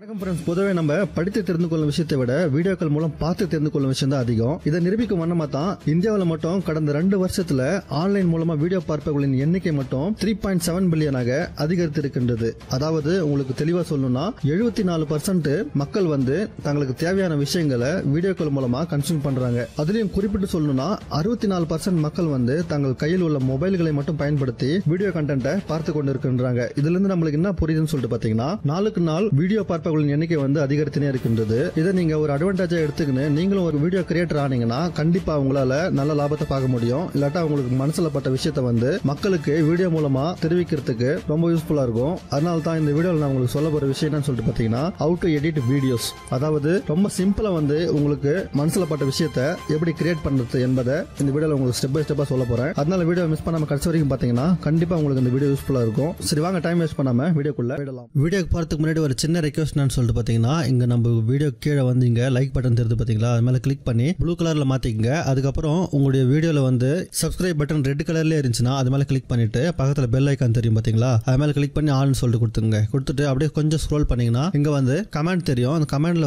வணக்கம் ஃப்ரெண்ட்ஸ். பொதுவே நம்ம படித்து தெரிந்து கொள்ளும் விஷயத்தை விட வீடியோக்கள் மூலம் பார்த்து தெரிந்து கொள்ளும் விஷயம் தான் அதிகம். இதை நிரூபிக்கும் வண்ணமா தான் இந்தியாவில் மட்டும் கடந்த 2 வருஷத்துல ஆன்லைன் மூலமா வீடியோ பார்ப்பவர்களின் எண்ணிக்கை மட்டும் 3.7 பில்லியனாக அதிகரித்திருக்கின்றது. அதாவது உங்களுக்கு தெளிவா சொல்லணும்னா 74% மக்கள் தங்களுக்கு தேவையான விஷயங்களை வீடியோக்கள் மூலமா கன்சியூம் பண்றாங்க. அதுலயும் குறிப்பிட்டு சொல்லணும்னா 64% மக்கள் தங்கள் கையில் உள்ள மொபைல்களை மட்டும் பயன்படுத்தி வீடியோ கண்டென்ட்டை பார்த்து கொண்டிருக்கின்றாங்க. இதுல இருந்து நம்மளுக்கு என்ன புரியுதுன்னு சொல்லிட்டு பாத்தீங்கன்னா, நாளுக்கு நாள் வீடியோ பார்ப்பவர்களின் எண்ணிக்கை அதிகரித்துனே இருக்கின்றது. இதை நீங்க ஒரு அட்வான்டேஜா எடுத்துக்கிட்டு நீங்களும் ஒரு வீடியோ கிரியேட்டர் ஆனீங்கன்னா கண்டிப்பா உங்களால நல்ல லாபத்தை பார்க்க முடியும். இல்லாட்டா உங்களுக்கு மனசுல பட்ட விஷயத்தை மக்களுக்கு வீடியோ மூலமா தெரிவிக்கிறதுக்கு ரொம்ப யூஸ்ஃபுல்லா இருக்கும். அதனால தான் இந்த வீடியோல நான் உங்களுக்கு சொல்ல போற விஷயம் என்னன்னு சொல்லிட்டு பாத்தீங்கன்னா, ஹவு டு எடிட் வீடியோஸ். அதாவது ரொம்ப சிம்பிளா உங்களுக்கு மனசுல பட்ட விஷயத்தை எப்படி கிரியேட் பண்றது என்பதை இந்த வீடியோல உங்களுக்கு ஸ்டெப் பை ஸ்டெப்பா சொல்ல போறேன். அதனால வீடியோ மிஸ் பண்ணாம கடைசி வரைக்கும் பாத்தீங்கன்னா கண்டிப்பா உங்களுக்கு இந்த வீடியோ யூஸ்ஃபுல்லா இருக்கும். சரி வாங்க, டைம் வேஸ்ட் பண்ணாம வீடியோக்குள்ள போயிடலாம். வீடியோ பார்த்துக்கு முன்னாடி ஒரு சின்ன ரெக்வெஸ்ட்னு சொல்லிட்டு பாத்தீங்கன்னா, இங்க நம்ம வீடியோ கீழே இங்க லைக் பட்டன் தெரிஞ்சு பாத்தீங்களா, அது மேல கிளிக் பண்ணி ப்ளூ கலர்ல மாத்திக்கங்க. அதுக்கப்புறம் உங்களுடைய வீடியோல சப்ஸ்கிரைப் பட்டன் ரெட் கலர்ல இருந்துச்சுன்னா அது மேல கிளிக் பண்ணிட்டு பக்கத்துல பெல் ஐக்கான் தெரியும் பாத்தீங்களா, அது மேல கிளிக் பண்ணி ஆல்னு சொல்லிட்டு கொடுத்துங்க. கொடுத்துட்டு அப்படியே கொஞ்சம் ஸ்க்ரோல் பண்ணீங்கன்னா இங்க கமெண்ட் தெரியும். அந்த கமெண்ட்ல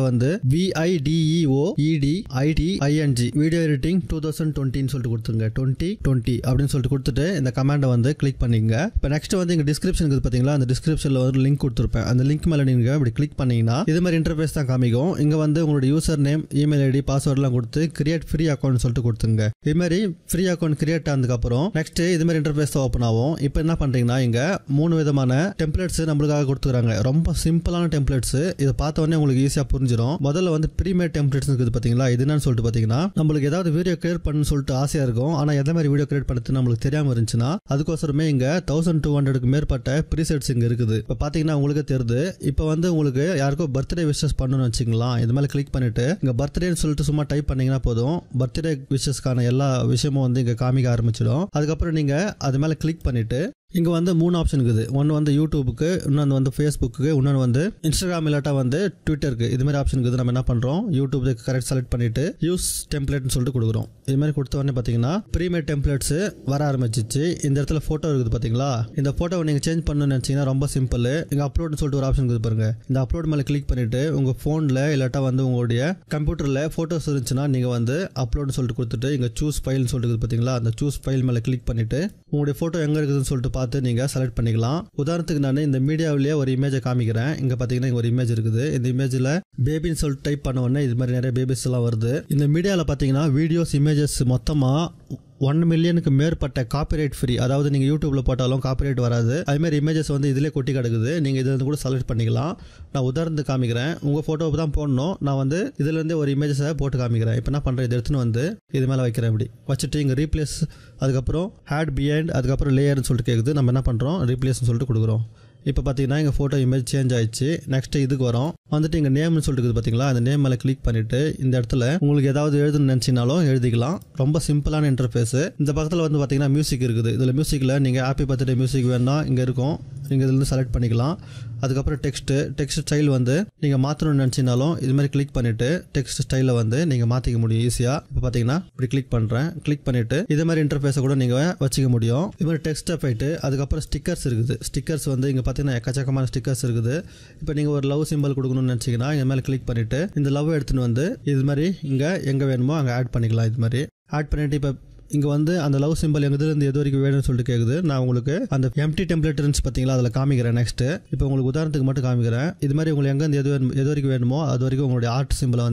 VIDEO EDITING வீடியோ எடிட்டிங் 2020 சொல்லிட்டு கொடுத்துங்க. 2020 அப்படின்னு சொல்லிட்டு கொடுத்துட்டு இந்த கமெண்ட் கிளிக் பண்ணிங்க. இப்ப நெக்ஸ்ட் இங்க டிஸ்கிரிப்ஷன் இருக்குது பாத்தீங்களா, அந்த டிஸ்கிரிப்ஷன்ல ஒரு லிங்க் கொடுத்துருப்பேன். அந்த லிங்க் மேல நீங்க அப்படி கிளிக் பண்ணீங்கன்னா இது மாதிரி இன்டர்ஃபேஸ் தான் காமிக்கும். இங்க உங்களுடைய user name, email ID, password எல்லாம் கொடுத்து கிரியேட் ஃப்ரீ அக்கௌண்ட் சொல்லிட்டு கொடுத்துங்க. இது மாதிரி ஃப்ரீ அக்கௌண்ட் கிரியேட் ஆனதுக்கு அப்புறம் நெக்ஸ்ட் இது மாதிரி இன்டர்ஃபேஸ் தான் ஓப்பன் ஆகும். இப்போ என்ன பண்றீங்கன்னா, இங்க 3 விதமான டெம்ப்ளேட்ஸ் நம்மளுக்காக கொடுத்துருக்காங்க. ரொம்ப சிம்பிளான டெம்ப்ளேட்ஸ், இதை பார்த்த உடனே உங்களுக்கு ஈஸியா புரிஞ்சிடும். முதல்ல ப்ரீமேட் டெம்ப்ளேட்ஸ் இருக்குது பாத்தீங்களா, இது என்னன்னு சொல்லிட்டு பாத்தீங்கன்னா, நம்மளுக்கு ஏதாவது வீடியோ கிரியேட் பண்ணணும்னு சொல்லிட்டு ஆசையா இருக்கும். ஆனா எந்த மாதிரி வீடியோ கிரியேட் பண்ணுறது நம்மளுக்கு தெரியாம இருந்துச்சுன்னா அதுக்கோசரமே இங்க 1200க்கு மேற்பட்ட ப்ரீசெட்ஸ் இங்க இருக்குது. இப்போ பாத்தீங்கன்னா உங்களுக்கு தெரியுது. இப்போ உங்களுக்கு யாருக்கோ பர்த்டே விஷஸ் பண்ணணும்னு வச்சுக்கலாம், இது மேல கிளிக் பண்ணிட்டு இங்க பர்த்டேன்னு சொல்லிட்டு சும்மா டைப் பண்ணீங்கன்னா போதும், பர்த்டே விஷஸ்க்கான எல்லா விஷயமும் இங்க காமிக்க ஆரம்பிச்சிடும். அதுக்கப்புறம் நீங்க அது மேல கிளிக் பண்ணிட்டு இங்க 3 ஆப்ஷன் இருக்குது. ஒன்று யூடியூபுக்கு, இன்னொன்று ஃபேஸ்புக்கு, இன்னொன்று இன்ஸ்டாகிராம், இல்லாட்டா ட்விட்டருக்கு. இது மாதிரி ஆப்ஷன் இருக்குது. நம்ம என்ன பண்றோம், யூடியூப் கரெக்ட் செலக்ட் பண்ணிட்டு யூஸ் டெம்ப்ளேட்னு சொல்லிட்டு கொடுக்குறோம். இது மாதிரி கொடுத்த உடனே பாத்தீங்கன்னா ப்ரீமேட் டெம்ப்ளேட்ஸ் வர ஆரம்பிச்சிச்சு. இந்த இடத்துல போட்டோ இருக்குது பாத்தீங்களா, இந்த போட்டோவை நீங்க சேஞ்ச் பண்ணணும்னு நினைச்சீங்கன்னா ரொம்ப சிம்பிள். இங்க அப்லோட்னு சொல்லிட்டு ஒரு ஆப்ஷன் இருக்குது பாருங்க, இந்த அப்லோட் மேல கிளிக் பண்ணிட்டு உங்க போன்ல இல்லாட்டா உங்களுடைய கம்ப்யூட்டர்ல போட்டோஸ் இருந்துச்சுன்னா நீங்க அப்லோட்னு சொல்லிட்டு கொடுத்துட்டு இங்க சூஸ் ஃபைல் சொல்லிட்டு பாத்தீங்களா, அந்த சூஸ் ஃபைல் மேல கிளிக் பண்ணிட்டு உங்களுடைய போட்டோ எங்க இருக்குதுன்னு சொல்லிட்டு நீங்க செலக்ட் பண்ணிக்கலாம். உதாரணத்துக்கு நான் இந்த மீடியாவிலேயே ஒரு இமேஜை காமிக்கிறேன். இங்க பாத்தீங்கன்னா இங்க ஒரு இமேஜ் இருக்குது. இந்த இமேஜ்ல பேபின்னு சொல்லிட்டு டைப் பண்ண உடனே இது மாதிரி நிறைய பேபிஸ் எல்லாம் வருது. இந்த மீடியால பாத்தீங்கன்னா வீடியோஸ், இமேஜஸ் மொத்தமா 1 மில்லியனுக்கு மேற்பட்ட காப்பிரைட் ஃப்ரீ, அதாவது நீங்க யூடியூப்ல போட்டாலும் காப்பிரைட் வராது. அதுமாதிரி இமேஜஸ் இதிலே கொட்டி கிடக்குது. நீங்க இதுல இருந்து கூட செலக்ட் பண்ணிக்கலாம். நான் உதாரணத்துக்கு காமிக்கிறேன், உங்க போட்டோவை தான் போடணும். நான் இதுல இருந்து ஒரு இமேஜஸை போட்டு காமிக்கிறேன். இப்போ என்ன பண்றேன், இது எடுத்துன்னு இது மேல வைக்கிறேன். இப்படி வச்சுட்டு இங்க ரீப்ளேஸ், அதுக்கப்புறம் ஹேட் பிஹைண்ட், அதுக்கப்புறம் லேயர்னு சொல்லிட்டு கேட்குது. நம்ம என்ன பண்றோம், ரீப்ளேஸ்னு சொல்லிட்டு கொடுக்குறோம். இப்போ பார்த்தீங்கன்னா எங்கள் ஃபோட்டோ இமேஜ் சேஞ்ச் ஆயிடுச்சு. நெக்ஸ்ட் இதுக்கு வரோம். இங்கே நேம்னு சொல்லிட்டு பார்த்தீங்களா, அந்த நேம் மேலே கிளிக் பண்ணிட்டு இந்த இடத்துல உங்களுக்கு ஏதாவது எழுதுன்னு நினச்சினாலும் எழுதிக்கலாம். ரொம்ப சிம்பிளான இன்டர்ஃபேஸ். இந்த பக்கத்தில் பார்த்தீங்கன்னா மியூசிக் இருக்குது. இதில் மியூசிக்கில் நீங்கள் ஹாப்பி பர்த்டே மியூசிக் வேணும்னா இங்கே இருக்கும், நீங்கள் இதுலேருந்து செலக்ட் பண்ணிக்கலாம். அதுக்கப்புறம் டெக்ஸ்ட் ஸ்டைல் நீங்கள் மாற்றணும்னு நினச்சினாலும் இது மாதிரி கிளிக் பண்ணிட்டு டெக்ஸ்ட் ஸ்டைலில் நீங்கள் மாற்றிக்க முடியும் ஈஸியாக. இப்போ பார்த்தீங்கன்னா இப்படி கிளிக் பண்ணுறேன். கிளிக் பண்ணிட்டு இது மாதிரி இன்டர்ஃபேஸை கூட நீங்கள் வச்சுக்க முடியும். இது மாதிரி டெக்ஸ்ட்டை போயிட்டு அதுக்கப்புறம் ஸ்டிக்கர்ஸ் இருக்குது. ஸ்டிக்கர்ஸ் இங்கே பார்த்தீங்கன்னா எக்கச்சக்கமான ஸ்டிக்கர்ஸ் இருக்குது. இப்போ நீங்கள் ஒரு லவ் சிம்பிள் கொடுக்கணும்னு நினச்சிங்கன்னா இது மேலே கிளிக் பண்ணிட்டு இந்த லவ் எடுத்துன்னு இது மாதிரி இங்கே எங்கே வேணுமோ அங்கே ஆட் பண்ணிக்கலாம். இது மாதிரி ஆட் பண்ணிட்டு இப்போ இங்கே அந்த லவ் சிம்பிள் எங்கேருந்து எது வரைக்கும் வேணும்னு சொல்லிட்டு கேட்குது. நான் உங்களுக்கு அந்த எம்டி டெம்ப்ளேட் இருந்துச்சு பார்த்தீங்களா, அதில் காமிக்கிறேன். நெக்ஸ்ட் இப்போ உங்களுக்கு உதாரணத்துக்கு மட்டும் காமிக்கிறேன். இது மாதிரி உங்களுக்கு எங்கேருந்து எது வரைக்கும் வேணுமோ அது வரைக்கும் உங்களுடைய ஆர்ட் சிம்பிளை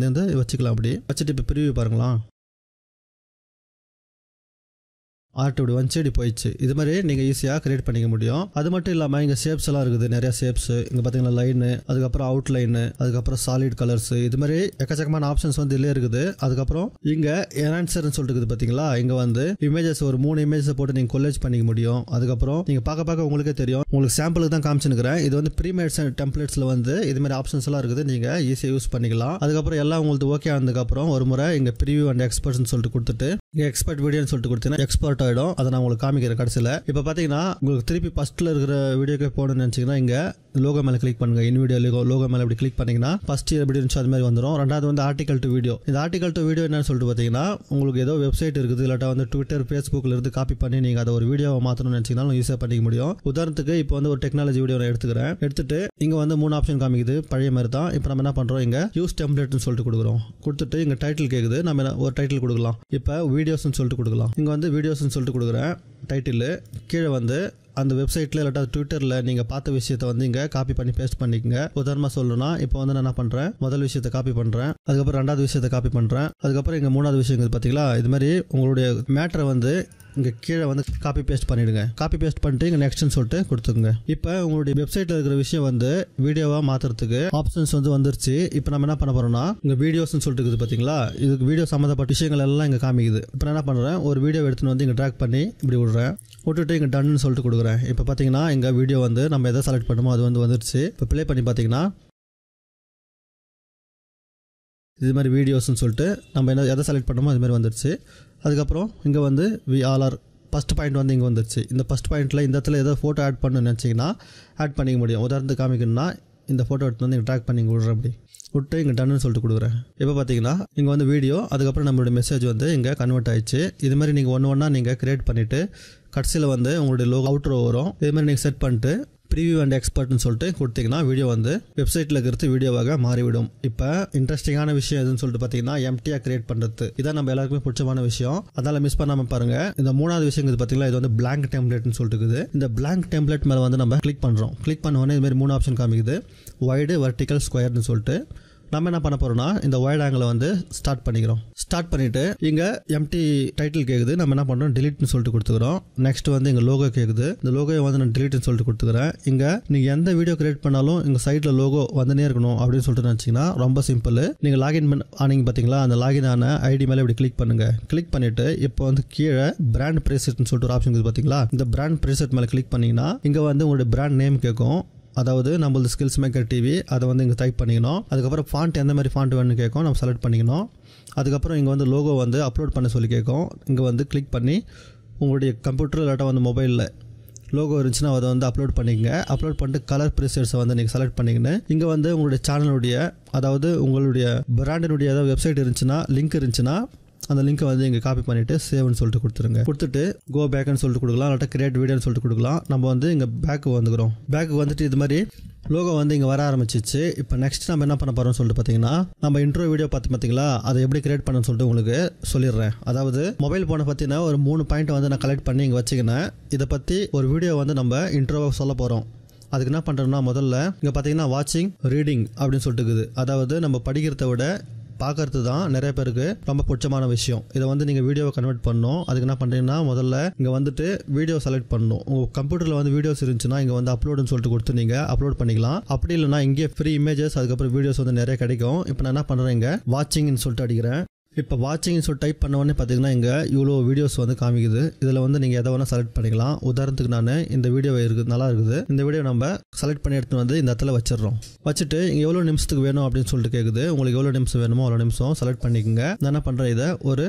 வச்சுக்கலாம். அப்படி வச்சுட்டு இப்போ ப்ரிவியூ பாருங்களேன். ஆர்ட் இப்படி வஞ்சடி போயிடுச்சு. இது மாதிரி நீங்கள் ஈஸியாக கிரியேட் பண்ணிக்க முடியும். அது மட்டும் இல்லாமல் இங்கே ஷேப்ஸ் எல்லாம் இருக்குது, நிறைய ஷேப்ஸ். இங்கே பார்த்தீங்கன்னா லைனு, அதுக்கப்புறம் அவுட் லைனு, அதுக்கப்புறம் சாலிட் கலர்ஸ், இது மாதிரி எக்கச்சக்கமான ஆப்ஷன்ஸ் இல்லை இருக்குது. அதுக்கப்புறம் இங்கே என்ஹான்சர்னு சொல்லிட்டு இருக்குது பார்த்தீங்களா, இங்கே இமேஜஸ் ஒரு 3 இமேஜஸை போட்டு நீங்கள் கொலேஜ் பண்ணிக்க முடியும். அதுக்கப்புறம் நீங்கள் பார்க்க உங்களுக்கே தெரியும். உங்களுக்கு சாம்பிளுக்கு தான் காமிச்சுக்கிறேன். இது ப்ரீமேட் டெம்ப்ளேட்ஸில் இது மாதிரி ஆப்ஷன்ஸ் எல்லாம் இருக்குது. நீங்கள் ஈஸியாக யூஸ் பண்ணிக்கலாம். அதுக்கப்புறம் எல்லாம் உங்களுக்கு ஓகே ஆனதுக்கப்புறம் ஒரு முறை இங்கே ப்ரீவியூ அண்ட் எக்ஸ்பர்ட்ஸ்னு சொல்லிட்டு கொடுத்துட்டு எக்ஸ்பர்ட் வீடியோன்னு சொல்லிட்டு கொடுத்தீங்கன்னா எக்ஸ்பர்ட் ஆகிடும். அதை நான் உங்களுக்கு காமிக்கிறேன் கடைசியில். இப்போ பார்த்தீங்கன்னா உங்களுக்கு திருப்பி ஃபஸ்ட்டில் இருக்கிற வீடியோக்கே போகணும்னு நினச்சிங்கன்னா இங்கே லோகோ மேலே கிளிக் பண்ணுங்கள். இன்விடியோ லோகோ மேலே இப்படி கிளிக் பண்ணிங்கன்னா ஃபஸ்ட் எப்படி இருந்துச்சு அது மாதிரி வந்துடும். ரெண்டாவது வந்து ஆர்டிகல் டு வீடியோ. இந்த ஆர்டிகல் டு வீடியோ என்னன்னு சொல்லிட்டு பார்த்தீங்கன்னா உங்களுக்கு ஏதோ வெப்சைட் இருக்குது இல்லாட்டா வந்து ட்விட்டர் ஃபேஸ்புக்கில் இருந்து காப்பி பண்ணி நீங்கள் அதை ஒரு வீடியோவை மாற்றணும்னு நினச்சிங்கனாலும் ஈஸியாக பண்ணிக்க முடியும். உதாரணத்துக்கு இப்போ வந்து ஒரு டெக்னாலஜி வீடியோ நான் எடுத்துக்கிறேன். எடுத்துகிட்டு இங்கே வந்து 3 ஆப்ஷன் காமிக்குது பழைய மாதிரி தான். இப்போ நம்ம என்ன பண்ணுறோம், இங்கே யூஸ் டெம்ப்ளேட்னு சொல்லிட்டு கொடுக்குறோம். கொடுத்துட்டு இங்கே டைட்டில் கேட்குது, நம்ம ஒரு டைட்டில் கொடுக்கலாம். இப்போ வீடியோஸ்னு சொல்லிட்டு கொடுக்கலாம். இங்கே வந்து வீடியோஸ்னு சொல்லிட்டு கொடுக்குறேன் டைட்டில். கீழே வந்து அந்த வெப்சைட்டில் இல்லாட்டா ட்விட்டரில் நீங்கள் பார்த்த விஷயத்தை வந்து இங்கே காப்பி பண்ணி பேஸ்ட் பண்ணிக்கோங்க. உதாரணமாக சொல்லணும்னா இப்போ வந்து நான் என்ன பண்ணுறேன், முதல் விஷயத்தை காப்பி பண்ணுறேன், அதுக்கப்புறம் ரெண்டாவது விஷயத்தை காப்பி பண்ணுறேன், அதுக்கப்புறம் இங்கே மூணாவது விஷயங்கிறது பார்த்தீங்களா. இது மாதிரி உங்களுடைய மேட்டரை வந்து இங்கே கீழே வந்து காப்பி பேஸ்ட் பண்ணிவிடுங்க. காப்பி பேஸ்ட் பண்ணிட்டு இங்கே நெக்ஸ்ட்னு சொல்லிட்டு கொடுத்துக்குங்க. இப்போ உங்களுடைய வெப்சைட்டில் இருக்கிற விஷயம் வந்து வீடியோவாக மாற்றுறதுக்கு ஆப்ஷன்ஸ் வந்து வந்துருச்சு. இப்போ நம்ம என்ன பண்ண போகிறோம்னா இங்கே வீடியோஸ்னு சொல்லிட்டு இருக்குது பார்த்தீங்களா, இதுக்கு வீடியோ சம்மந்தப்பட்ட விஷயங்கள் எல்லாம் இங்கே காமிக்குது. இப்போ நான் என்ன பண்ணுறேன், ஒரு வீடியோ எடுத்துன்னு வந்து இங்கே ட்ராக் பண்ணி இப்படி விடுறேன். விட்டுட்டு இங்கே டன்னு சொல்லிட்டு கொடுக்குறேன். இப்போ பார்த்தீங்கன்னா இங்கே வீடியோ வந்து நம்ம எதை செலக்ட் பண்ணுமோ அது வந்து வந்துருச்சு. இப்போ ப்ளே பண்ணி பார்த்தீங்கன்னா இது மாதிரி வீடியோஸ்ன்னு சொல்லிட்டு நம்ம என்ன எதை செலக்ட் பண்ணணுமோ அது மாதிரி வந்துருச்சு. அதுக்கப்புறம் இங்கே வந்து we all are first point வந்து இங்கே வந்துருச்சு. இந்த ஃபஸ்ட் பாயிண்ட்டில் இந்த இடத்துல ஏதாவது ஃபோட்டோ ஆட் பண்ணணும்னு நினச்சிங்கன்னா ஆட் பண்ணிக்க முடியும். உதாரணத்துக்கு காமிக்கணும்னா இந்த ஃபோட்டோ எடுத்து வந்து இங்கே ட்ராக் பண்ணி விடுறேன். அப்படி விட்டு இங்கே டன்னு சொல்லிட்டு கொடுக்குறேன். இப்போ பார்த்தீங்கன்னா இங்கே வந்து வீடியோ அதுக்கப்புறம் நம்மளுடைய மெசேஜ் வந்து இங்கே கன்வெர்ட் ஆகிடுச்சு. இது மாதிரி நீங்கள் ஒன்று ஒன்றா நீங்கள் க்ரியேட் பண்ணிவிட்டு கடைசியில் வந்து உங்களுடைய லோகோ அவுட்ரோ வரும். இது மாதிரி நீங்கள் செட் பண்ணிட்டு ப்ரீவியூ அண்ட் எக்ஸ்பர்ட்னு சொல்லிட்டு கொடுத்தீங்கன்னா வீடியோ வந்து வெப்சைட்டில் இருக்கிறது வீடியோவாக மாறிவிடும். இப்போ இன்ட்ரெஸ்டிங்கான விஷயம் எதுன்னு சொல்லிட்டு பார்த்தீங்கன்னா எம்டியாக கிரியேட் பண்ணுறது, இதான் நம்ம எல்லாருக்குமே பிடிச்சமான விஷயம். அதனால் மிஸ் பண்ணாமல் பாருங்கள். இந்த மூணாவது விஷயம் இது பார்த்தீங்கன்னா இது வந்து பிளாங்க் டெம்ப்ளேட்னு சொல்லிட்டு இருக்குது. இந்த பிளாங்க் டெம்ப்ளேட் மேலே வந்து நம்ம கிளிக் பண்ணுறோம். கிளிக் பண்ணோன்னே இதுமாதிரி 3 ஆப்ஷன் காமிக்குது, வைடு வெர்டிக்கல் ஸ்கொயர்னு சொல்லிட்டு. நம்ம என்ன பண்ண போகிறோம்னா இந்த வைட் ஆங்கிளை வந்து ஸ்டார்ட் பண்ணிக்கிறோம். ஸ்டார்ட் பண்ணிவிட்டு இங்கே எம்டி டைட்டில் கேட்குது, நம்ம என்ன பண்ணுறோம் டிலீட்னு சொல்லிட்டு கொடுத்துக்கிறோம். நெக்ஸ்ட் வந்து இங்கே லோகோ கேட்குது, இந்த லோகோவை வந்து நான் டிலீட்னு சொல்லிட்டு கொடுத்துக்கிறேன். இங்கே நீங்கள் எந்த வீடியோ கிரியேட் பண்ணாலும் இங்கே சைடில் லோகோ வந்துனே இருக்கணும் அப்படின்னு சொல்லிட்டு நினச்சிங்கன்னா ரொம்ப சிம்பிள். நீங்கள் லாகின் ஆனீங்க பார்த்தீங்களா, அந்த லாகின் ஆன ஐடி மேலே இப்படி கிளிக் பண்ணுங்கள். கிளிக் பண்ணிவிட்டு இப்போ வந்து கீழே பிராண்ட் ப்ரீசெட்னு சொல்லிட்டு ஒரு ஆப்ஷன் இருக்குது பார்த்தீங்களா. இந்த பிராண்ட் ப்ரீசெட் மேலே கிளிக் பண்ணிங்கன்னா இங்கே வந்து உங்களுடைய பிராண்ட் நேம் கேட்கும், அதாவது நம்மளது ஸ்கில்ஸ் மேக்கர் டிவி. அதை வந்து இங்கே டைப் பண்ணிக்கணும். அதுக்கப்புறம் ஃபாண்ட் எந்த மாதிரி ஃபாண்ட் வேணும்னு கேட்கும், நம்ம செலக்ட் பண்ணிக்கணும். அதுக்கப்புறம் இங்கே வந்து லோகோ வந்து அப்லோட் பண்ண சொல்லி கேட்கும். இங்கே வந்து கிளிக் பண்ணி உங்களுடைய கம்ப்யூட்டர் இல்லாட்டா வந்து மொபைலில் லோகோ இருந்துச்சுன்னா அதை வந்து அப்லோட் பண்ணிக்கங்க. அப்லோட் பண்ணிட்டு கலர் ப்ரிசெட்ஸை வந்து நீங்கள் செலக்ட் பண்ணிக்கின்னு இங்கே வந்து உங்களுடைய சேனலுடைய, அதாவது உங்களுடைய பிராண்டினுடைய ஏதாவது வெப்சைட் இருந்துச்சுன்னா லிங்க் இருந்துச்சுன்னா அந்த லிங்க்கை வந்து இங்கே காப்பி பண்ணிவிட்டு சேவ்னு சொல்லிட்டு கொடுத்துருங்க. கொடுத்துட்டு கோ பேக்குன்னு சொல்லிட்டு கொடுக்கலாம், இல்லாட்டா கிரியேட் வீடியோன்னு சொல்லிட்டு கொடுக்கலாம். நம்ம வந்து இங்கே பேக்கு வந்துக்கிறோம். பேக்கு வந்துட்டு இது மாதிரி லோகோ வந்து இங்கே வர ஆரம்பிச்சிச்சு. இப்போ நெக்ஸ்ட் நம்ம என்ன பண்ண போகிறோம்னு சொல்லிட்டு பார்த்தீங்கன்னா நம்ம இன்ட்ரோ வீடியோ பார்த்து பார்த்தீங்களா, அதை எப்படி கிரியேட் பண்ணணும்னு சொல்லிட்டு உங்களுக்கு சொல்லிடுறேன். அதாவது மொபைல் ஃபோனை பற்றினா ஒரு 3 பாயிண்ட் வந்து நான் கலெக்ட் பண்ணி இங்கே வச்சுக்கினேன். இதை பற்றி ஒரு வீடியோ வந்து நம்ம இன்ட்ரோவாக சொல்ல போகிறோம். அதுக்கு என்ன பண்ணுறோம்னா முதல்ல இங்கே பார்த்தீங்கன்னா வாட்சிங் ரீடிங் அப்படின்னு சொல்லிட்டு இருக்குது. அதாவது நம்ம படிக்கிறத விட பார்க்கறது தான் நிறைய பேருக்கு ரொம்ப பிடிச்சமான விஷயம். இதை வந்து நீங்கள் வீடியோவை கன்வெர்ட் பண்ணணும். அதுக்கு என்ன பண்ணுறீங்கன்னா முதல்ல இங்கே வந்துட்டு வீடியோ செலக்ட் பண்ணணும். உங்கள் கம்ப்யூட்டரில் வந்து வீடியோஸ் இருந்துச்சுன்னா இங்கே வந்து அப்லோடுன்னு சொல்லிட்டு கொடுத்து நீங்கள் அப்லோட் பண்ணிக்கலாம். அப்படி இல்லைனா இங்கேயே ஃப்ரீ இமேஜஸ் அதுக்கப்புறம் வீடியோஸ் வந்து நிறைய கிடைக்கும். இப்போ நான் என்ன பண்ணுறேன், இங்கே வாட்சிங்னு சொல்லிட்டு அடிக்கிறேன். இப்போ வாட்சிங்னு சொல்லிட்டு டைப் பண்ண உடனே பார்த்தீங்கன்னா இங்கே இவ்வளோ வீடியோஸ் வந்து காமிக்குது. இதில் வந்து நீங்கள் எதை வேணால் செலக்ட் பண்ணிக்கலாம். உதாரணத்துக்கு நான் இந்த வீடியோ இருக்குது, நல்லா இருக்குது, இந்த வீடியோ நம்ம செலக்ட் பண்ணி எடுத்துகிட்டு வந்து இந்த இடத்துல வச்சிடறோம். வச்சுட்டு இங்கே எவ்வளோ நிமிஷத்துக்கு வேணும் அப்படின்னு சொல்லிட்டு கேட்குது. உங்களுக்கு எவ்வளோ நிமிஷம் வேணுமோ அவ்வளோ நிமிஷம் செலக்ட் பண்ணிக்கோங்க. நான் என்ன பண்ணுறேன், இதை ஒரு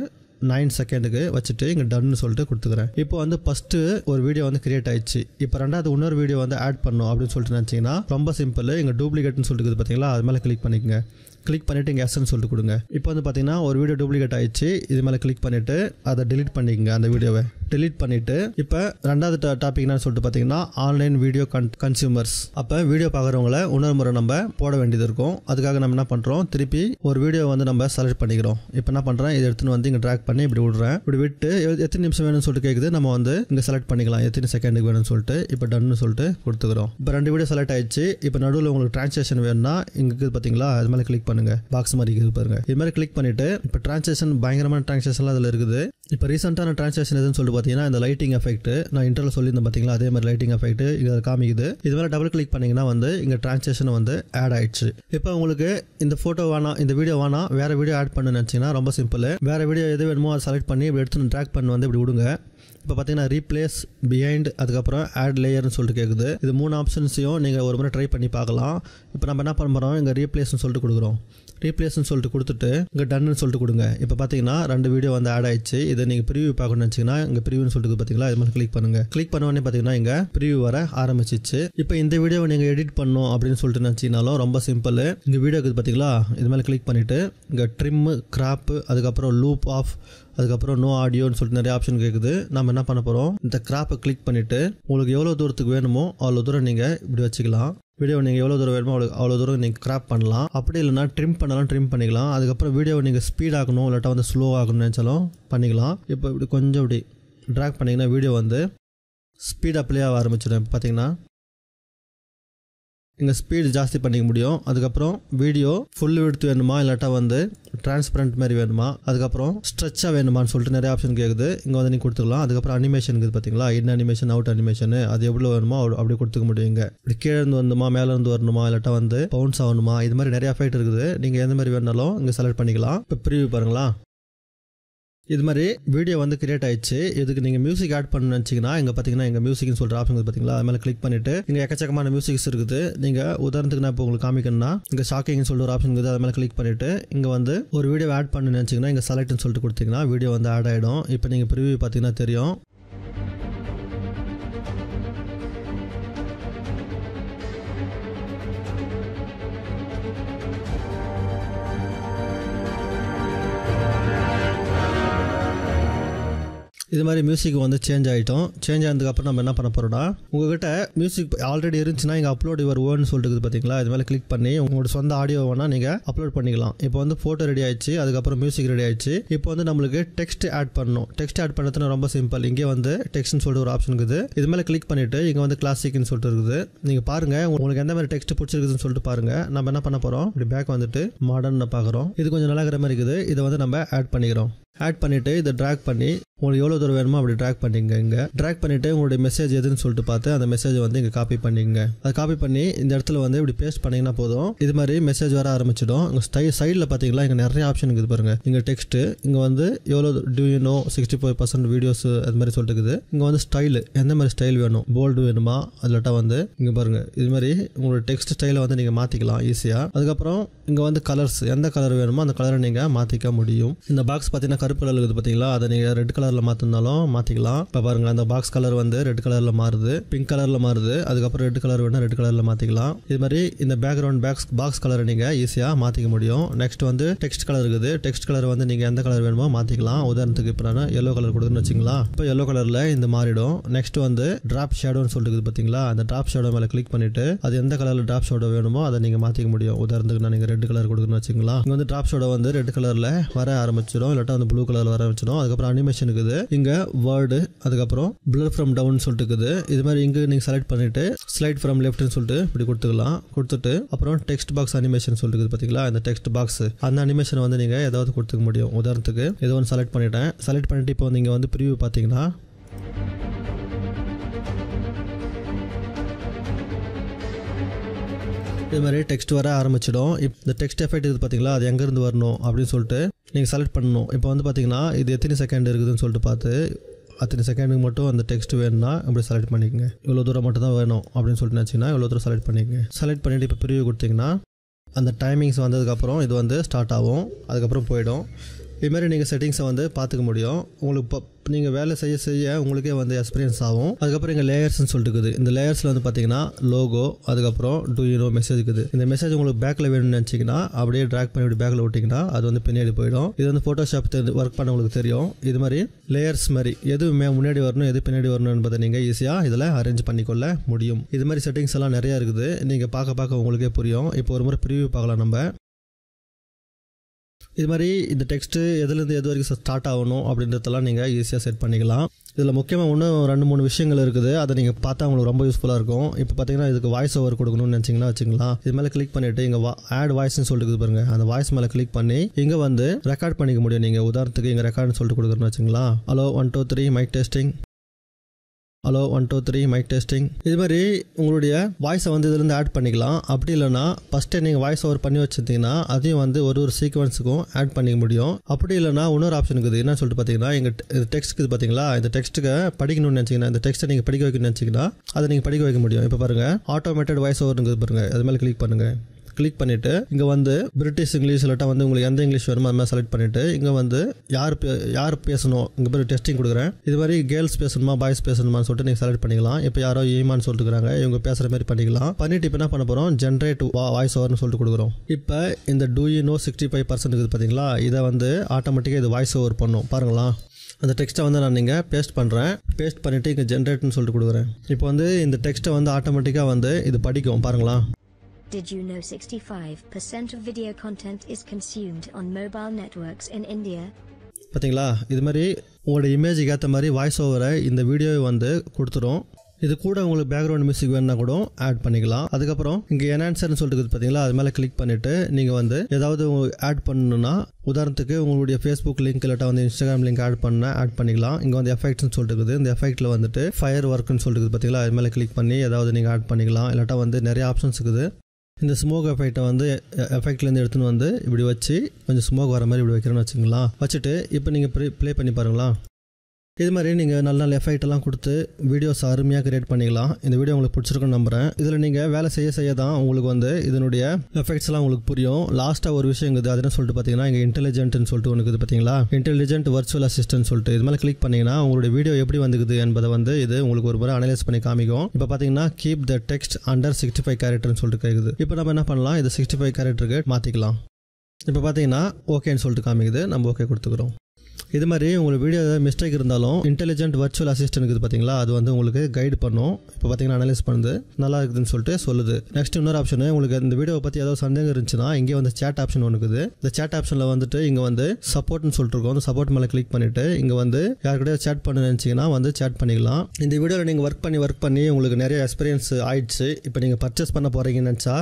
9 செகண்டுக்கு வச்சுட்டு இங்கே டன்னு சொல்லிட்டு கொடுத்துக்கிறேன். இப்போ வந்து ஃபஸ்ட்டு ஒரு வீடியோ வந்து கிரியேட் ஆயிடுச்சு. இப்போ ரெண்டாவது இன்னொரு வீடியோ வந்து ஆட் பண்ணும் அப்படின்னு சொல்லிட்டு நினச்சிங்கன்னா ரொம்ப சிம்பிள். இங்கே டூப்ளிகேட்னு சொல்லிட்டு பார்த்தீங்களா, அது மேலே கிளிக் பண்ணிக்கோங்க. கிளிக் பண்ணிவிட்டு இங்கே எஸ்ன்னு சொல்லிட்டு கொடுங்க. இப்போ வந்து பார்த்தீங்கன்னா ஒரு வீடியோ டூப்ளிகேட் ஆயிடுச்சு. இது மேலே கிளிக் பண்ணிவிட்டு அதை டிலீட் பண்ணிக்கோங்க. அந்த வீடியோவை டிலீட் பண்ணிவிட்டு இப்போ ரெண்டாவது டாபிக் என்னன்னு சொல்லிட்டு பார்த்தீங்கன்னா ஆன்லைன் வீடியோ கன்சியூமர்ஸ். அப்போ வீடியோ பார்க்குறவங்கள இன்னொரு முறை நம்ம போட வேண்டியது இருக்கும். அதுக்காக நம்ம என்ன பண்ணுறோம், திருப்பி ஒரு வீடியோ வந்து நம்ம செலக்ட் பண்ணிக்கிறோம். இப்போ என்ன பண்ணுறேன், இதை எடுத்துன்னு வந்து இங்கே ட்ராக் பண்ணி இப்படி விடுறேன். இப்படி விட்டு எத்தனை நிமிஷம் வேணும்னு சொல்லிட்டு கேட்குது. நம்ம வந்து இங்கே செலக்ட் பண்ணிக்கலாம் எத்தனை செகண்டுக்கு வேணும்னு சொல்லிட்டு. இப்போ டன்னு சொல்லிட்டு கொடுத்துக்கிறோம். இப்போ 2 வீடியோ செலக்ட் ஆயிடுச்சு. இப்போ நடுவில் உங்களுக்கு டிரான்ஸ்லேஷன் வேணும்னா இங்கே பார்த்தீங்களா, அது மேலே கிளிக் பண்ணுங்க, பாக்ஸ் மாதிரி இருக்குது பாருங்க. இது மாதிரி கிளிக் பண்ணிட்டு இப்போ டிரான்ஸ்லேஷன் பயங்கரமான டிரான்ஸ்லேஷன்லாம் அதில் இருக்குது. இப்போ ரீசெண்டான டிரான்ஸ்லேஷன் எதுன்னு சொல்லிட்டு பார்த்தீங்கன்னா இந்த லைட்டிங் எஃபெக்ட் நான் இன்டர்ல சொல்லியிருந்தேன் பார்த்தீங்களா, அதே மாதிரி லைட்டிங் எஃபெக்ட் இங்கே காமிக்குது. இது மேலே டபுள் கிளிக் பண்ணிங்கன்னா வந்து இங்கே டிரான்ஸ்லேஷன் வந்து ஆட் ஆயிடுச்சு. இப்போ உங்களுக்கு இந்த ஃபோட்டோ வேணா, இந்த வீடியோ வேணா, வேறு வீடியோ ஆட் பண்ணணும்னு நினச்சிங்கன்னா ரொம்ப சிம்பிள். வேறு வீடியோ எது வேணுமோ அதை செலக்ட் பண்ணி இப்படி எடுத்துன்னு ட்ராக் பண்ணி வந்து இப்படி விடுங்க. இப்போ பார்த்தீங்கன்னா ரீப்ளேஸ், பிஹைண்ட், அதுக்கப்புறம் ஆட் லேயர்னு சொல்லிட்டு கேட்குது. இது மூணு ஆப்ஷன்ஸையும் நீங்கள் ஒரு முறை ட்ரை பண்ணி பார்க்கலாம். இப்போ நம்ம என்ன பண்ண போகிறோம், இங்கே ரீப்ளேஸ்னு சொல்லிட்டு கொடுக்குறோம். ரீப்ளேஸ்னு சொல்லிட்டு கொடுத்துட்டு இங்கே டன்னு சொல்லிட்டு கொடுங்க. இப்போ பார்த்தீங்கன்னா ரெண்டு வீடியோ வந்து ஆட் ஆயிடுச்சு. இதை நீங்கள் ப்ரிவியூ பார்க்கணும்னு நினச்சிங்கன்னா இங்கே ப்ரிவியூன்னு சொல்லிட்டு பார்த்தீங்களா, இது மாதிரி கிளிக் பண்ணுங்கள். கிளிக் பண்ணோடனே பார்த்தீங்கன்னா இங்கே ப்ரிவியூ வர ஆரம்பிச்சிச்சு. இப்போ இந்த வீடியோவை நீங்கள் எடிட் பண்ணணும் அப்படின்னு சொல்லிட்டு நினச்சிங்கனாலும் ரொம்ப சிம்பிள். இந்த வீடியோக்கு பார்த்தீங்களா, இது மேலே கிளிக் பண்ணிவிட்டு இங்கே ட்ரிம்மு, கிராப்பு, அதுக்கப்புறம் லூப் ஆஃப், அதுக்கப்புறம் நோ ஆடியோன்னு சொல்லிட்டு நிறைய ஆப்ஷன் கேட்குது. நம்ம என்ன பண்ண போகிறோம், இந்த கிராப்பை கிளிக் பண்ணிவிட்டு உங்களுக்கு எவ்வளோ தூரத்துக்கு வேணுமோ அவ்வளோ தூரம் நீங்கள் இப்படி வச்சுக்கலாம். வீடியோவை நீங்கள் எவ்வளோ தூரம் வேணுமோ அவ்வளோ தூரம் நீங்கள் கிராப் பண்ணலாம். அப்படி இல்லைனா ட்ரிம் பண்ணலாம், ட்ரிம் பண்ணிக்கலாம். அதுக்கப்புறம் வீடியோவை நீங்கள் ஸ்பீட் ஆகணும், இல்லாட்டா வந்து ஸ்லோ ஆகணும்னு நினச்சாலும் பண்ணிக்கலாம். இப்போ இப்படி கொஞ்சம் இப்படி ட்ராக் பண்ணிங்கன்னா வீடியோ வந்து ஸ்பீடாக ப்ளே ஆக ஆரம்பிச்சிடும். இப்போ பார்த்தீங்கன்னா இங்கே ஸ்பீடு ஜாஸ்தி பண்ணிக்க முடியும். அதுக்கப்புறம் வீடியோ ஃபுல் விடுத்து வேணுமா, இல்லாட்டா வந்து டிரான்ஸ்பரண்ட் மாதிரி வேணுமா, அதுக்கப்புறம் ஸ்ட்ரெச்சாக வேணுமான்னு சொல்லிட்டு நிறைய ஆப்ஷன் கேட்குது. இங்கே வந்து நீங்கள் கொடுத்துக்கலாம். அதுக்கப்புறம் அனிமேஷன் இருக்குது பார்த்தீங்களா, இன் அனிமேஷன், அவுட் அனிமேஷன், அது எவ்வளோ வேணுமோ அப்படி கொடுத்துக்க முடியுங்க. இப்படி கீழேருந்து வரணுமா, மேலேருந்து வரணுமா, இல்லாட்டா வந்து பவுன்ஸ் ஆகணுமா, இது மாதிரி நிறையா ஃபைட் இருக்குது. நீங்கள் எந்த மாதிரி வேணாலும் இங்கே செலக்ட் பண்ணிக்கலாம். இப்போ ப்ரிவியூ பாருங்களா, இது மாதிரி வீடியோ வந்து கிரியேட் ஆயிடுச்சு. இதுக்கு நீங்கள் மியூசிக் ஆட் பண்ணணும்னு நினச்சிங்கன்னா இங்கே பார்த்தீங்கன்னா இங்கே மியூசிக்னு சொல்கிற ஆப்ஷன் பார்த்தீங்களா, அது மேலே கிளிக் பண்ணிவிட்டு இங்கே எக்கச்சக்கமான மியூசிக்ஸ் இருக்குது. நீங்கள் உதாரணத்துக்கு நான் இப்போ உங்களுக்கு காமிக்கணும்னா இங்கே ஷாக்கிங்னு சொல்கிற ஒரு ஆப்ஷன் இருக்குது. அது மேலே கிளிக் பண்ணிவிட்டு இங்கே வந்து ஒரு வீடியோ ஆட் பண்ணணும்னு நினச்சிங்கன்னா இங்கே செலக்ட்னு சொல்லிட்டு கொடுத்தீங்கன்னா வீடியோ வந்து ஆட் ஆகிடும். இப்போ நீங்கள் ப்ரிவியூ பார்த்தீங்கன்னா தெரியும். இது மாதிரி மியூசிக் வந்து சேஞ்ச் ஆகிட்டோம். சேஞ்ச் ஆனதுக்கப்புறம் நம்ம என்ன பண்ண போகிறோம்னா, உங்கள்கிட்ட மியூசிக் ஆல்ரெடி இருந்துச்சுன்னா இங்கே அப்லோட் யுவர் ஓன்னு சொல்லிட்டு பார்த்தீங்களா, இது மேலே கிளிக் பண்ணி உங்களோட சொந்த ஆடியோ வேணால் நீங்கள் அப்லோட் பண்ணிக்கலாம். இப்போ வந்து ஃபோட்டோ ரெடி ஆயிடுச்சு, அதுக்கப்புறம் மியூசிக் ரெடி ஆயிடுச்சு. இப்போ வந்து நம்மளுக்கு டெக்ஸ்ட் ஆட் பண்ணணும். டெக்ஸ்ட் ஆட் பண்ணுறதுனா ரொம்ப சிம்பிள். இங்கே வந்து டெக்ஸ்ட்னு சொல்லிட்டு ஒரு ஆப்ஷன் இருக்குது. இது மேலே கிளிக் பண்ணிவிட்டு இங்கே வந்து கிளாசிக்னு சொல்லிட்டு இருக்குது. நீங்கள் பாருங்கள் உங்களுக்கு எந்த மாதிரி டெக்ஸ்ட் பிடிச்சிருக்குதுன்னு சொல்லிட்டு பாருங்கள். நம்ம என்ன பண்ண போகிறோம், இப்படி பேக் வந்துட்டு மாடர்ன்னு பார்க்குறோம். இது கொஞ்சம் நல்லா இருக்கிற மாதிரி இருக்குது. இதை வந்து நம்ம ஆட் பண்ணிக்கிறோம். ஆட் பண்ணிவிட்டு இதை ட்ராக் பண்ணி உங்களுக்கு எவ்வளோ தூரம் வேணுமோ அப்படி ட்ராக் பண்ணிங்க. இங்கே ட்ராக் பண்ணிவிட்டு உங்களுடைய மெசேஜ் எதுன்னு சொல்லிட்டு பார்த்து அந்த மெசேஜை வந்து இங்கே காப்பி பண்ணிங்க. அதை காப்பி பண்ணி இந்த இடத்துல வந்து இப்படி பேஸ்ட் பண்ணிங்கன்னா போதும். இது மாதிரி மெசேஜ் வர ஆரம்பிச்சிடும். இங்கே சைடில் பார்த்தீங்களா இங்கே நிறைய ஆப்ஷன் இருக்குது பாருங்கள். இங்கே டெக்ஸ்ட்டு, இங்கே வந்து எவ்வளோ டூ யூ நோ 65% வீடியோஸ் அது மாதிரி சொல்லிட்டுக்குது. இங்கே வந்து ஸ்டைலு, எந்த மாதிரி ஸ்டைல் வேணும், போல்டு வேணுமா, அதுலட்டா வந்து இங்கே பாருங்கள் இது மாதிரி உங்களோட டெக்ஸ்ட் ஸ்டைலை வந்து நீங்கள் மாற்றிக்கலாம் ஈஸியாக. அதுக்கப்புறம் இங்கே வந்து கலர்ஸ், எந்த கலர் வேணுமோ அந்த கலரை நீங்கள் மாற்றிக்க முடியும். இந்த பாக்ஸ் பார்த்தீங்கன்னா கருப்பு கலர் இருக்குது பார்த்தீங்களா, அதை நீங்கள் ரெட் கலரில் மாற்றினாலும் மாற்றிக்கலாம். இப்போ பாருங்கள் அந்த பாக்ஸ் கலர் வந்து ரெட் கலரில் மாறுது, பிங்க் கலரில் மாறுது. அதுக்கப்புறம் ரெட் கலர் வேணால் ரெட் கலரில் மாற்றிக்கலாம். இது மாதிரி இந்த பேக்ரவுண்ட் பாக்ஸ் கலரை நீங்கள் ஈஸியாக மாற்றிக்க முடியும். நெக்ஸ்ட் வந்து டெக்ஸ்ட் கலர் இருக்குது. டெக்ஸ்ட் கலர் வந்து நீங்கள் எந்த கலர் வேணுமோ மாற்றிக்கலாம். உதாரணத்துக்கு இப்போ நான் எல்லோ கலர் கொடுக்குன்னு வச்சிங்களா, இப்போ எல்லோ கலரில் இந்த மாறிடும். நெக்ஸ்ட் வந்து ட்ராப் ஷேடோன்னு சொல்லிட்டு பார்த்தீங்களா, அந்த ட்ராப் ஷேடோ மேலே கிளிக் பண்ணிவிட்டு அது எந்த கலரில் ட்ராப் ஷேடோ வேணுமோ அதை நீங்கள் மாற்றிக்க முடியும். உதாரணத்துக்கு நான் நீங்கள் ரெட் கலர் கொடுக்குன்னு வச்சிங்களா, இங்கே வந்து ட்ராப் ஷேடோ வந்து ரெட் கலரில் வர ஆரம்பிச்சிடும், இல்லாட்டா வந்து ப்ளூ கலரில் வர ஆரம்பிச்சிடும். அதுக்கப்புறம் அனிமேஷன் இருக்குது. இங்கே வேர்டு, அதுக்கப்புறம் பிளர் ஃப்ரம் டவுன் சொல்லிட்டு இருக்குது. இது மாதிரி இங்கே நீங்கள் செலக்ட் பண்ணிவிட்டு ஸ்லைட் ஃப்ரம் லெஃப்ட்னு சொல்லிட்டு இப்படி கொடுத்துக்கலாம். கொடுத்துட்டு அப்புறம் டெக்ஸ்ட் பாக்ஸ் அனிமேஷன் சொல்லிட்டு இருக்குது பார்த்தீங்களா, இந்த டெக்ஸ்ட் பாக்ஸ் அந்த அனிமேஷன் வந்து நீங்கள் ஏதாவது கொடுத்துக்க முடியும். உதாரணத்துக்கு ஏதோ ஒன்று செலக்ட் பண்ணிவிட்டேன். செலக்ட் பண்ணிவிட்டு இப்போ நீங்கள் வந்து ப்ரிவியூ பார்த்தீங்கன்னா இது மாதிரி டெக்ஸ்ட் வர ஆரம்பிச்சிடும். இந்த டெக்ஸ்ட் எஃபெக்ட் இது பார்த்தீங்களா, அது எங்கேருந்து வரணும் அப்படின்னு சொல்லிட்டு நீங்கள் செலக்ட் பண்ணணும். இப்போ வந்து பார்த்தீங்கன்னா இது எத்தனை செகண்ட் இருக்குதுன்னு சொல்லிட்டு பார்த்து அத்தனை செகண்டுக்கு மட்டும் அந்த டெக்ஸ்ட் வேணும்னா இப்படி செலக்ட் பண்ணிக்கங்க. இவ்வளோ தூரம் மட்டும் தான் வேணும் அப்படின்னு சொல்லிட்டு நினச்சிங்கன்னா இவ்வளோ தூரம் செலக்ட் பண்ணிக்கங்க. செலக்ட் பண்ணிவிட்டு இப்போ ப்ரிவியூ கொடுத்தீங்கன்னா அந்த டைமிங்ஸ் வந்ததுக்கப்புறம் இது வந்து ஸ்டார்ட் ஆகும், அதுக்கப்புறம் போயிடும். இதுமாதிரி நீங்கள் செட்டிங்ஸை வந்து பார்த்துக்க முடியும். உங்களுக்கு இப்போ நீங்கள் வேலை செய்ய செய்ய உங்களுக்கே வந்து எக்ஸ்பீரியன்ஸ் ஆகும். அதுக்கப்புறம் இங்கே லேயர்ஸ்ன்னு சொல்லிட்டு இருக்குது. இந்த லேயர்ஸில் வந்து பார்த்தீங்கன்னா லோகோ, அதுக்கப்புறம் டூ யூ நோ மெசேஜ் இருக்குது. இந்த மெசேஜ் உங்களுக்கு பேக்கில் வேணும்னு நினச்சிங்கன்னா அப்படியே ட்ராக் பண்ணி இப்படி பேக்கில் விட்டிங்கன்னா அது வந்து பின்னாடி போயிடும். இது வந்து ஃபோட்டோஷாப் ஒர்க் பண்ண உங்களுக்கு தெரியும். இது மாதிரி லேயர்ஸ் மாதிரி எது முன்னாடி வரணும் எது பின்னாடி வரணும் என்பதை நீங்கள் ஈஸியாக இதில் அரேஞ்ச் பண்ணிக்கொள்ள முடியும். இது மாதிரி செட்டிங்ஸ் எல்லாம் நிறையா இருக்குது. நீங்கள் பார்க்க உங்களுக்கே புரியும். இப்போ ஒரு முறை ப்ரிவியூ பார்க்கலாம் நம்ம. இது மாதிரி இந்த டெக்ஸ்ட்டு எதுலேருந்து எது வரைக்கும் ஸ்டார்ட் ஆகணும் அப்படின்றதெல்லாம் நீங்கள் ஈஸியாக செட் பண்ணிக்கலாம். இதில் முக்கியமாக இன்னும் 2-3 விஷயங்கள் இருக்குது. அதை நீங்கள் பார்த்தா உங்களுக்கு ரொம்ப யூஸ்ஃபுல்லாக இருக்கும். இப்போ பார்த்தீங்கன்னா இதுக்கு வாய்ஸ் ஓவர் கொடுக்கணும்னு நினச்சிங்கன்னா வச்சுக்கலாம். இது மேலே கிளிக் பண்ணிவிட்டு இங்கே ஆட் வாய்ஸ்ன்னு சொல்லிட்டு பாருங்க, அந்த வாய்ஸ் மேலே கிளிக் பண்ணி இங்கே வந்து ரெக்கார்ட் பண்ணிக்க முடியும். நீங்கள் உதாரணத்துக்கு இங்கே ரெக்கார்டுன்னு சொல்லிட்டு கொடுக்குறேன்னு வச்சுங்களா, hello 1 2 3 mic testing, hello 1 2 3 mic testing. இது மாதிரி உங்களுடைய வாய்ஸை வந்து இதுலேருந்து ஆட் பண்ணிக்கலாம். அப்படி இல்லைனா ஃபஸ்ட்டே நீங்கள் வாய்ஸ் ஓவர் பண்ணி வச்சுருந்தீங்கன்னா அதையும் வந்து ஒரு சீக்வன்ஸுக்கும் ஆட் பண்ணிக்க முடியும். அப்படி இல்லைனா இன்னொரு ஆப்ஷன் இருக்குது. என்ன சொல்லிட்டு பார்த்தீங்கன்னா எங்கள் டெக்ஸ்ட்டுக்கு இது பார்த்தீங்களா, இந்த டெக்ஸ்ட்டுக்கு படிக்கணும்னு நினச்சிங்கன்னா, இந்த டெக்ஸ்ட்டை நீங்கள் படிக்க வைக்கணும்னு நினச்சிங்கன்னா அதை நீங்கள் படிக்க வைக்க முடியும். இப்போ பாருங்கள், ஆட்டோமேட்டட் வாய்ஸ் ஓவருங்கிறது பாருங்கள், அது மேலே கிளிக் பண்ணுங்கள். கிளிக் பண்ணிட்டு இங்கே வந்து பிரிட்டிஷ் இங்கிலீஷ் இல்லாட்டா வந்து உங்களுக்கு எந்த இங்கிலீஷ் வேணுமோ அது மாதிரி செலக்ட் பண்ணிட்டு இங்கே வந்து யார் பேசணும், இங்கே பேர் டெஸ்டிங் கொடுக்குறேன். இது மாதிரி கேர்ள்ஸ் பேசணுமா பாய்ஸ் பேசணுமான்னு சொல்லிட்டு நீங்கள் செலக்ட் பண்ணிக்கலாம். இப்போ யாரோ ஈமான்னு சொல்லிட்டுருக்காங்க, இவங்க பேசுகிற மாதிரி பண்ணிக்கலாம். பண்ணிட்டு இப்போ என்ன பண்ண போகிறோம், ஜென்ரேட் வாய்ஸ் ஓவர்னு சொல்லிட்டு கொடுக்குறோம். இப்போ இந்த டூ யூ நோ 65% இருக்குது பார்த்தீங்களா, இதை வந்து ஆட்டோமேட்டிக்காக இது வாய்ஸ் ஓவர் பண்ணும். பாருங்களா, அந்த டெக்ஸ்ட்டை வந்து நான் நீங்கள் பேஸ்ட் பண்ணுறேன். பேஸ்ட் பண்ணிவிட்டு இங்கே ஜென்ரேட்னு சொல்லிட்டு கொடுக்குறேன். இப்போ வந்து இந்த டெக்ஸ்ட்டை வந்து ஆட்டோமேட்டிக்காக வந்து இது படிக்கும். பாருங்களா. Did you know 65% of video content is consumed on mobile networks in India? பாத்தீங்களா, இது மாதிரி உங்களோட இமேஜுக்கு ஏற்ற மாதிரி வாய்ஸ் ஓவரை இந்த வீடியோவை வந்து கொடுத்துரும். இது கூட உங்களுக்கு பேக்ரவுண்ட் மியூசிக் வேணும்னா கூட ஆட் பண்ணிக்கலாம். அதுக்கப்புறம் இங்கே என்ஹான்சர்னு சொல்லிட்டு பார்த்தீங்களா, அது மேலே கிளிக் பண்ணிவிட்டு நீங்கள் வந்து ஏதாவது ஆட் பண்ணணும்னா, உதாரணத்துக்கு உங்களுடைய ஃபேஸ்புக் லிங்க் இல்லாட்டா வந்து இன்ஸ்டாகிராம் லிங்க் ஆட் பண்ணிக்கலாம். இங்கே வந்து எஃபெக்ட்ஸ்னு சொல்லிட்டு இந்த எஃபெக்ட்டில் வந்துட்டு ஃபயர் ஒர்க்குன்னு சொல்லிட்டு பார்த்தீங்களா, அது மேலே கிளிக் பண்ணி ஏதாவது நீங்கள் ஆட் பண்ணிக்கலாம். இல்லாட்டா வந்து நிறைய ஆப்ஷன்ஸ் இருக்குது. இந்த ஸ்மோக் எஃபெக்ட்டை வந்து எஃபெக்ட்லேருந்து எடுத்துன்னு வந்து இப்படி வச்சு கொஞ்சம் ஸ்மோக் வர மாதிரி இப்படி வைக்கிறேன்னு வச்சுங்களா. வச்சுட்டு இப்போ நீங்கள் ப்ளே பண்ணி பாருங்களா. இது மாதிரி நீங்கள் நல்ல நல்ல எஃபெக்ட்டெல்லாம் கொடுத்து வீடியோஸ் அருமையாக கிரியேட் பண்ணிக்கலாம். இந்த வீடியோ உங்களுக்கு பிடிச்சிருக்குன்னு நம்புகிறேன். இதில் நீங்கள் வேலை செய்ய தான் உங்களுக்கு வந்து இதனுடைய எஃபெக்ட்ஸ்லாம் உங்களுக்கு புரியும். லாஸ்ட்டாக ஒரு விஷயம் இருக்குது, அதுன்னு சொல்லிட்டு பார்த்தீங்கன்னா இங்கே இன்டெலிஜென்ட்னு சொல்லிட்டு ஒன்று இருக்குது பார்த்தீங்களா, இன்டெலிஜென்ட் வர்ச்சுவல் அசிஸ்டன்ட் சொல்லிட்டு இது மேலே கிளிக் பண்ணிங்கன்னா உங்களுடைய வீடியோ எப்படி வந்துக்குது என்பதை வந்து இது உங்களுக்கு ஒரு முறை அனலைஸ் பண்ணி காமிக்கும். இப்போ பார்த்தீங்கன்னா கீப் த டெக்ஸ்ட் அண்டர் 65 கேரக்டர்னு சொல்லிட்டு கேட்குது. இப்போ நம்ம என்ன பண்ணலாம், இது 65 கேரக்டருக்கு மாற்றிக்கலாம். இப்போ பார்த்தீங்கன்னா ஓகேன்னு சொல்லிட்டு காமிக்குது, நம்ம ஓகே கொடுத்துக்கிறோம். இது மாதிரி உங்களுக்கு வீடியோ ஏதாவது மிஸ்டேக் இருந்தாலும் இன்டெலிஜென்ட் வர்ச்சுவல் அசிஸ்டன்ட் இருக்குது பார்த்தீங்களா, அது வந்து உங்களுக்கு கைடு பண்ணும். இப்போ பார்த்தீங்கன்னா அனலைஸ் பண்ணுது, நல்லா இருக்குதுன்னு சொல்லிட்டு சொல்லுது. நெக்ஸ்ட் இன்னொரு ஆப்ஷன், உங்களுக்கு இந்த வீடியோவை பற்றி ஏதாவது சந்தேகம் இருந்துச்சுன்னா இங்கே வந்து சேட் ஆப்ஷன் ஒன்று இருக்குது. இந்த சேட் ஆப்ஷனில் வந்துட்டு இங்கே வந்து சப்போர்ட்னு சொல்லிட்டு இருக்கோம். அந்த சப்போர்ட் மேலே கிளிக் பண்ணிவிட்டு இங்கே வந்து யார்கிட்ட சேட் பண்ண நினச்சிங்கன்னா வந்து சேட் பண்ணிக்கலாம். இந்த வீடியோவில் நீங்கள் ஒர்க் பண்ணி உங்களுக்கு நிறைய எக்ஸ்பீரியன்ஸ் ஆயிடுச்சு. இப்போ நீங்கள் பர்ச்சேஸ் பண்ண போகிறீங்கன்னு நினச்சா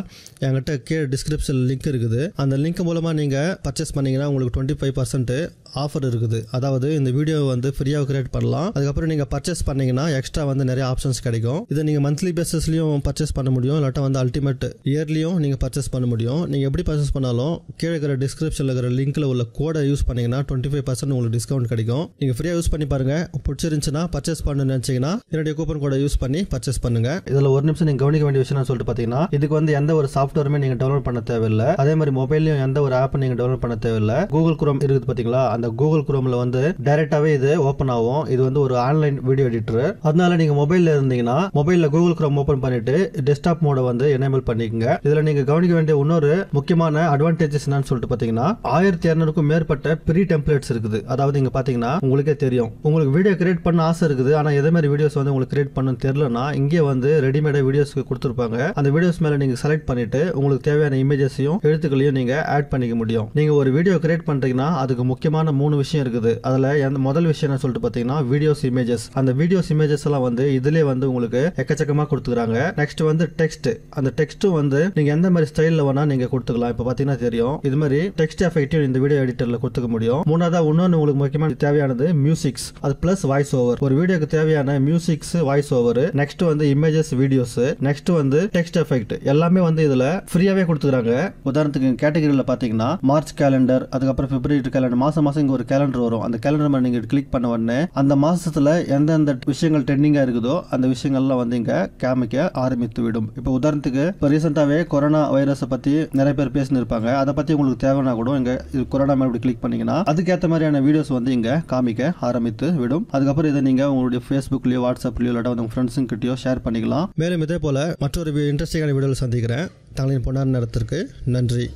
என்கிட்ட கீழே டிஸ்கிரிப்ஷன் லிங்க் இருக்குது. அந்த லிங்க் மூலமாக நீங்கள் பர்ச்சேஸ் பண்ணிங்கன்னா உங்களுக்கு 25% ஆஃபர் இருக்குது. அதாவது இந்த வீடியோ வந்து ஃப்ரீயா கிரியேட் பண்ணலாம். அதுக்கப்புறம் நீங்க பர்ச்சேஸ் பண்ணீங்கன்னா எக்ஸ்ட்ரா வந்து நிறைய ஆப்ஷன்ஸ் கிடைக்கும். இதை நீங்க மந்த்லி பேசிஸ்லயும் பர்ச்சேஸ் பண்ண முடியும், இல்லாட்டா வந்து அல்டிமேட் இயர்லியும் நீங்க பர்ச்சேஸ் பண்ண முடியும். நீங்க எப்படி பர்ச்சேஸ் பண்ணாலும் கீழே இருக்கிற டிஸ்கிரிப்ஷன்ல இருக்கிற லிங்க்ல உள்ள கோடை யூஸ் பண்ணீங்கன்னா 25% உங்களுக்கு டிஸ்கவுண்ட் கிடைக்கும். நீங்க ஃப்ரீயா யூஸ் பண்ணி பாருங்க. பிடிச்சிருந்துச்சுன்னா பர்ச்சேஸ் பண்ணணும்னு நினைச்சீங்கன்னா என்னுடைய கூப்பன் கோடை யூஸ் பண்ணி பர்ச்சேஸ் பண்ணுங்க. இதுல ஒரு நிமிஷம் நீங்க கவனிக்க வேண்டிய விஷயம் சொல்லிட்டு பாத்தீங்கன்னா, இதுக்கு வந்து எந்த ஒரு சாஃப்ட்வேருமே நீங்க டவுன்லோட் பண்ண தேவையில்லை. அதே மாதிரி மொபைல்லையும் எந்த ஒரு ஆப் நீங்க டவுன்லோட் பண்ண தேவையில்லை. கூகுள் குரோம் இருக்குது பாத்தீங்களா, அந்த கூகுள் குரோம் வந்து டைரக்டாவே இது ஓபன் ஆகும். இது வந்து ஒரு ஆன்லைன் வீடியோ எடிட்டர். அதனால நீங்க மொபைல்ல இருந்தீங்கன்னா மொபைல்ல கூகுள் குரோம் ஓபன் பண்ணிட்டு டெஸ்க்டாப் மோட வந்து எனேபிள் பண்ணிக்கங்க. இதுல நீங்க கவனிக்க வேண்டிய இன்னொரு முக்கியமான அட்வான்டேஜஸ் என்னன்னு சொல்லிட்டு பாத்தீங்கன்னா 1600க்கும் மேற்பட்ட ப்ரீ டெம்ப்ளேட்ஸ் இருக்குது. அதாவது இங்க பாத்தீங்கன்னா உங்களுக்கே தெரியும், உங்களுக்கு வீடியோ கிரியேட் பண்ண ஆசை இருக்குது, ஆனா எதே மாதிரி வீடியோஸ் வந்து உங்களுக்கு கிரியேட் பண்ண தெரியலனா இங்கே வந்து ரெடிமேடா வீடியோஸ் கொடுத்துருப்பாங்க. அந்த வீடியோஸ் மேல நீங்க செலக்ட் பண்ணிட்டு உங்களுக்கு தேவையான இமேஜஸையும் எழுத்துக்களையும் நீங்க ஆட் பண்ணிக்க முடியும். நீங்க ஒரு வீடியோ கிரியேட் பண்றீங்கன்னா அதுக்கு முக்கியமான 3 விஷயம் இருக்கு. அதுல முதல் விஷயம் என்ன சொல்லிட்டு பாத்தீங்கன்னா வீடியோஸ் இமேஜஸ். அந்த வீடியோஸ் இமேஜஸ் எல்லாம் வந்து இதுலயே வந்து உங்களுக்கு எக்கச்சக்கமா கொடுத்துறாங்க. நெக்ஸ்ட் வந்து டெக்ஸ்ட். அந்த டெக்ஸ்ட் வந்து நீங்க எந்த மாதிரி ஸ்டைல்ல வேணா நீங்க கொடுத்துக்கலாம். இப்ப பாத்தீங்கன்னா தெரியும், இது மாதிரி டெக்ஸ்ட் எஃபெக்ட் இந்த வீடியோ எடிட்டர்ல கொடுத்துக்க முடியும். மூணாவது இன்னொன்னு உங்களுக்கு முக்கியமான தேவையானது மியூசிக்ஸ், அது பிளஸ் வாய்ஸ் ஓவர். ஒரு வீடியோக்கு தேவையான மியூசிக்ஸ், வாய்ஸ் ஓவர், நெக்ஸ்ட் வந்து இமேஜஸ், வீடியோஸ், நெக்ஸ்ட் வந்து டெக்ஸ்ட் எஃபெக்ட் எல்லாமே வந்து இதுல ஃப்ரீயாவே கொடுத்துறாங்க. உதாரணத்துக்கு கேட்டகரியில பாத்தீங்கன்னா மார்ச் கேலண்டர், அதுக்கப்புறம் பிப்ரவரி கேலண்டர், மாசம் மாசம் இங்க ஒரு கேலண்டர் வரும். அந்த கேலண்டர் மேல நீங்க கிளிக் பண்ண உடனே அந்த மாசத்துல எந்தெந்த விஷயங்கள் ட்ரெண்டிங்கா இருக்குதோ அந்த விஷயங்கள்லாம் வந்து இங்க காமிக்க ஆரம்பித்து விடும். இப்போ உதாரணத்துக்கு இப்போ ரீசெண்டாவே கொரோனா வைரஸை பத்தி நிறைய பேர் பேசினு இருப்பாங்க. அதை பத்தி உங்களுக்கு தேவைன்னா கூட இங்க கொரோனா மேல இப்படி கிளிக் பண்ணீங்கன்னா அதுக்கேற்ற மாதிரியான வீடியோஸ் வந்து இங்க காமிக்க ஆரம்பித்து விடும். அதுக்கப்புறம் இதை நீங்க உங்களுடைய ஃபேஸ்புக்லயோ வாட்ஸ்அப்லயோ இல்லாட்டா உங்க ஃப்ரெண்ட்ஸுங்க கிட்டயோ ஷேர் பண்ணிக்கலாம். மேலும் இதே போல மற்றொரு இன்ட்ரெஸ்டிங்கான வீடியோல சந்திக்கிறேன். தங்களின் பொன்னார் நேரத்திற்கு நன்றி.